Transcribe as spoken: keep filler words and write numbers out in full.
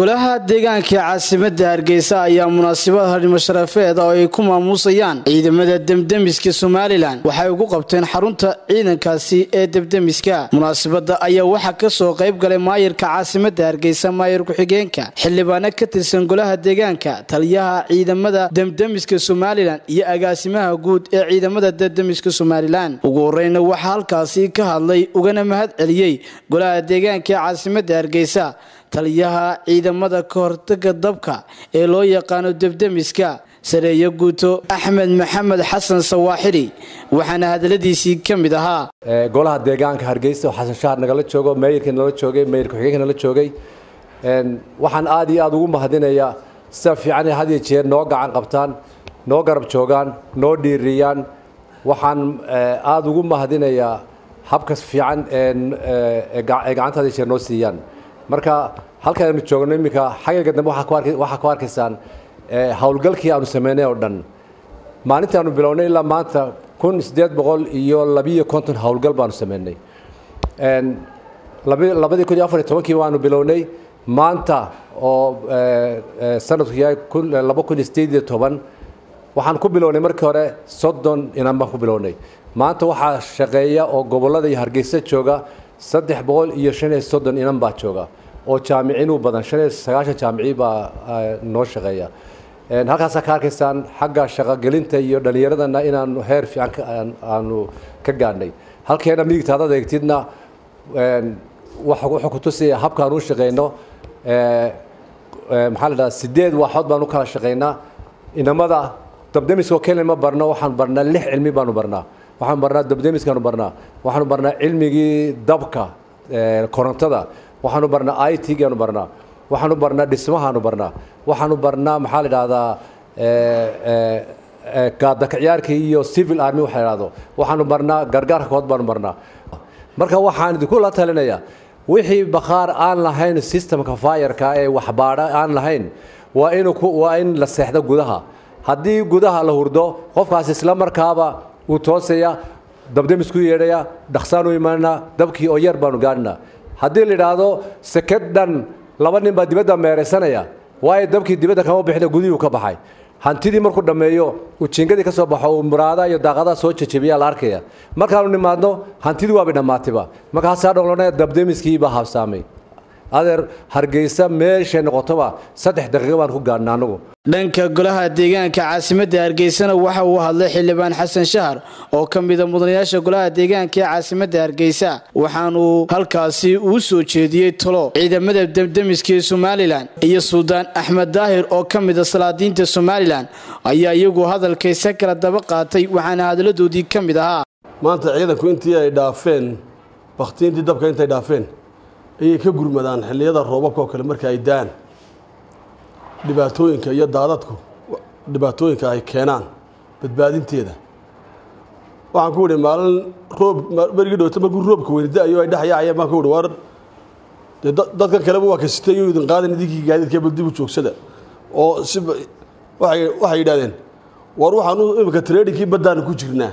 golaha deegaanka caasimadda Hargeysa ayaa munaasabad haddii masharafeed oo ay ku maamusayaan ciidamada debdemiska Soomaaliland waxay ugu qabteen xarunta ciidankaasi ee debdemiska munaasabada ayaa waxa ka soo qayb galay maayirka caasimadda Hargeysa maayir ku xigeenka xildhibaano ka tirsan golaha deegaanka taliyaha ciidamada debdemiska Soomaaliland iyo agaasimaha guud ee ciidamada debdemiska Soomaaliland ugu horeyna waxa halkaasi ka hadlay ugana mahad celiyay golaha deegaanka caasimadda Hargeysa taliyaha ciidamada kortaga dabka ee loo yaqaan debdemiska sareeyo guuto Axmed Maxamed Xasan Sawaaxiri waxaana hadaladiisii kamid ahaa golaha deegaanka Hargeysa oo Xasan Shaar naga la joogo meeyirka naga la joogay meeyirka xigeenka naga la joogay een waxaan aad iyo aad ugu mahadinayaa si fiican hadii jeer noo gacan qabtaan noo garab joogan noo dhiiriyaan waxaan aad ugu mahadinayaa habka fiican ee gacanta jeer noo siiyaan marka halka aanu joogno imika xaqiiqda dambe waxa ku arkay waxa ku arkaysaan ee hawlgalkii aanu sameeyay oo dhan maalintii aanu bilownay ilaa maanta kun siddeed boqol iyo laba iyo konton hawlgal baanu sameeynay een labada kun iyo afar iyo toban waanu bilownay maanta oo sanadku yahay laba kun iyo siddeed iyo toban waxaan ku bilownay markii hore soddon inaan ku bilownay maanta waxa shaqeeya oo gobolada Hargeysa jooga saddex boqol iyo shan iyo soddon inaan baa jooga oo jaamiciin u badan shan iyo sagaashan jaamici baa noo shaqeeya ee halkaas ka arkaysan xagga shaqo gelinta iyo dhalinyarada inaan heer fiican aanu ka gaadnay halkeena midigtaada deegtidna een waxa uu ku tusay habka aan u shaqeyno ee maxallada siddeed waxood baan u kala shaqeynaa inamada debdemiska kelima barno waxaan barnaa lix cilmi baan u barnaa waxaan barnaa debdemiska aanu barnaa waxaan barnaa cilmigii dabka ee korontada waxaan barnaa I T-ga aanu barnaa waxaan barnaa dhismaha aanu barnaa waxaan barnaa maxaa la yiraahdaa ee ee qaada ciyaarka iyo civil army waxa yiraahdo waxaan barnaa gargaarka kood baan barnaa marka waxaan idinku la talinayaa wixii baqaar aan lahayn systemka fireka ee waxbaara aan lahayn waa inuu waa in la seexdo gudaha haddii gudaha la hurdo qofkaas isla markaaba uu toosaya debdemisku yeedaya dhaxsaan u imaana dabkii oo yar baanu gaarnaa haddii la yiraahdo sakadan laba nin baa dibadda meeresanaya way dabkii dibadda kama bixina gudigu ka baxay hantidii markuu dhameeyo uu jiingadii ka soo baxo uu muraada iyo daaqada soo jajabiya la arkaya markaanu nimaadno hantidii waa bidhamaatiba markaas aan dhaqloonay debdemiskii baa habsaamay adeer Hargeysa meesha noqotaba saddex daqiiqo baan ku gaarnaa anagu dhanka golaha deegaanka caasimadda Hargeysana waxa uu hadlay xildhibaan Xasan Shaar oo kamid ah mudanayaasha golaha deegaanka caasimadda Hargeysa waxaan uu halkaasii u soo jeediyay talo ciidamada debdemiska Soomaaliland iyo Suudaan Axmed Daahir oo kamid ah salaadiinta Soomaaliland ayaa iyagu hadalkiisa kala daba qaatay waxaana hadaladoodii kamid ahaa maanta ciidanku intii ay dhaafeen waqtiintii dabka intii dhaafeen ay ka gurmadaan xilliyada roobabka oo kale markay ay daan dhibaatooyinka iyo daadadku dhibaatooyinka ay keenaan badbaadinteeda waxaan ku wada maalin roob bariga dhowta markuu roobka weynida ayuu ay dhaxayay ma ka wada war dadka kale waa ka sitay iyo idin qaadan idinki gaadiidka dib u joogsada oo waxay waxay yiraahdeen war waxaanu imka tradingkii badaan ku jirnaa